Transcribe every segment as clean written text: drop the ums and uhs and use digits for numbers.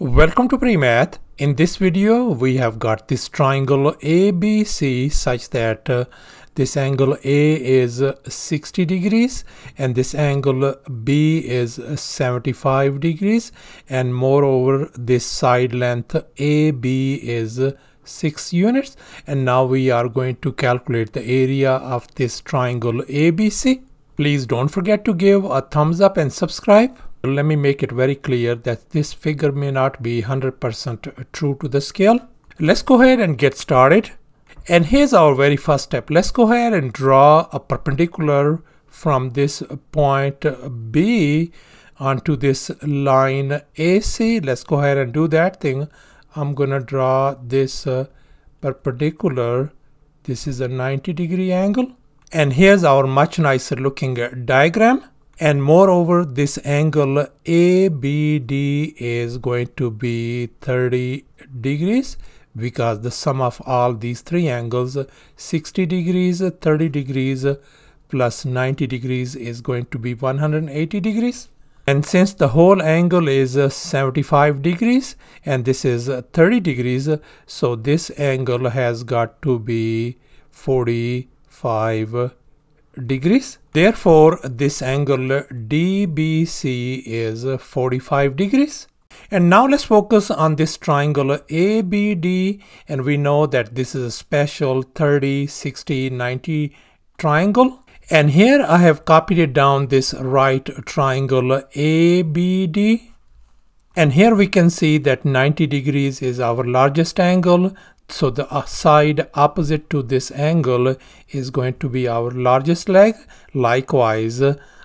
Welcome to PreMath. In this video we have got this triangle ABC such that this angle A is 60 degrees and this angle B is 75 degrees, and moreover this side length AB is 6 units. And now we are going to calculate the area of this triangle ABC. Please don't forget to give a thumbs up and subscribe. Let me make it very clear that this figure may not be 100% true to the scale. Let's go ahead and get started. And here's our very first step. Let's go ahead and draw a perpendicular from this point B onto this line AC. Let's go ahead and do that thing. I'm gonna draw this perpendicular. This is a 90-degree angle. And here's our much nicer looking diagram. And moreover, this angle ABD is going to be 30 degrees because the sum of all these three angles, 60 degrees, 30 degrees, plus 90 degrees is going to be 180 degrees. And since the whole angle is 75 degrees and this is 30 degrees, so this angle has got to be 45 degrees. Therefore, this angle DBC is 45 degrees. And now let's focus on this triangle ABD, and we know that this is a special 30, 60, 90 triangle. And here I have copied it down, this right triangle ABD. And here we can see that 90 degrees is our largest angle. So the side opposite to this angle is going to be our largest leg. Likewise,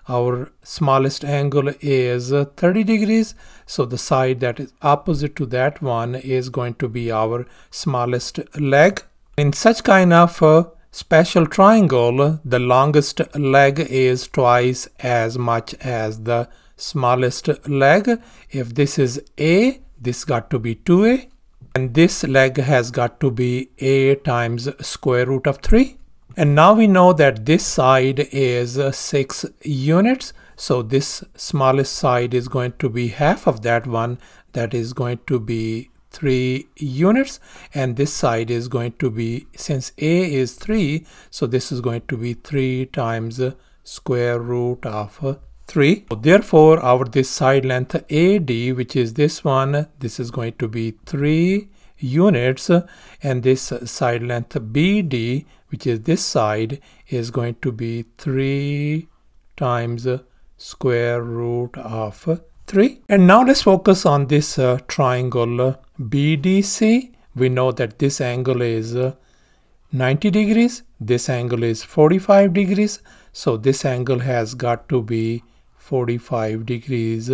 our smallest angle is 30 degrees. So the side that is opposite to that one is going to be our smallest leg. In such kind of a special triangle, the longest leg is twice as much as the smallest leg. If this is A, this got to be 2A. And this leg has got to be A times square root of 3. And now we know that this side is 6 units. So this smallest side is going to be half of that one. That is going to be 3 units. And this side is going to be, since A is 3, so this is going to be 3 times square root of 3. Therefore, our this side length AD, which is this one, this is going to be 3 units, and this side length BD, which is this side, is going to be 3 times square root of 3. And now let's focus on this triangle BDC. We know that this angle is 90 degrees, this angle is 45 degrees, so this angle has got to be 45 degrees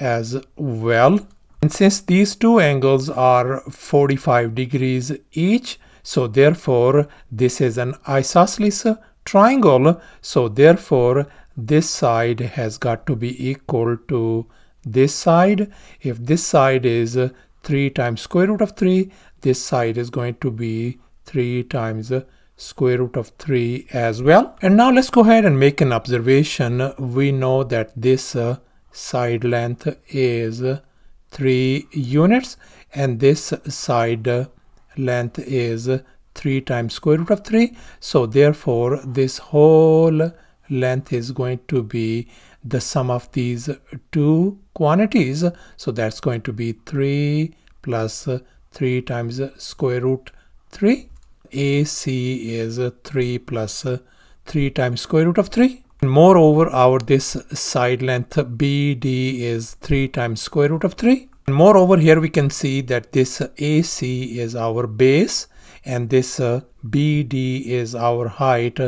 as well. And since these two angles are 45 degrees each, so therefore this is an isosceles triangle, so therefore this side has got to be equal to this side. If this side is 3 times square root of 3, this side is going to be 3 times square root of 3 as well. And now let's go ahead and make an observation. We know that this side length is 3 units and this side length is 3 times square root of 3. So therefore this whole length is going to be the sum of these two quantities. So that's going to be 3 plus 3 times square root 3. AC is 3 plus 3 times square root of 3. And moreover, our this side length BD is 3 times square root of 3. And moreover, here we can see that this AC is our base and this BD is our height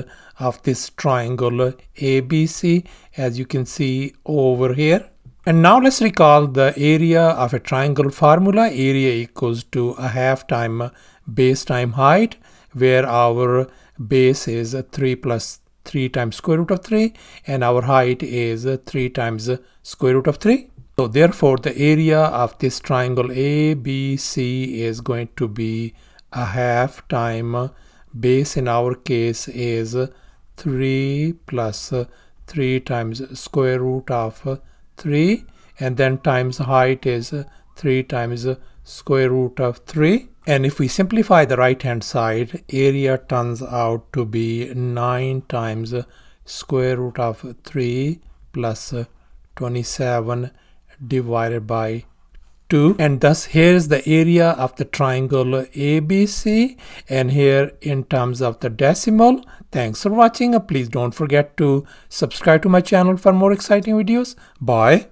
of this triangle ABC, as you can see over here. And now let's recall the area of a triangle formula. Area equals to a half time base time height, where our base is 3 plus 3 times square root of 3 and our height is 3 times square root of 3. So therefore the area of this triangle ABC is going to be a half time base, in our case is 3 plus 3 times square root of 3, and then times height is 3 times the square root of 3. And if we simplify the right hand side, area turns out to be 9 times the square root of 3 plus 27 divided by 2. And thus here's the area of the triangle ABC, and here in terms of the decimal. Thanks for watching. Please don't forget to subscribe to my channel for more exciting videos. Bye.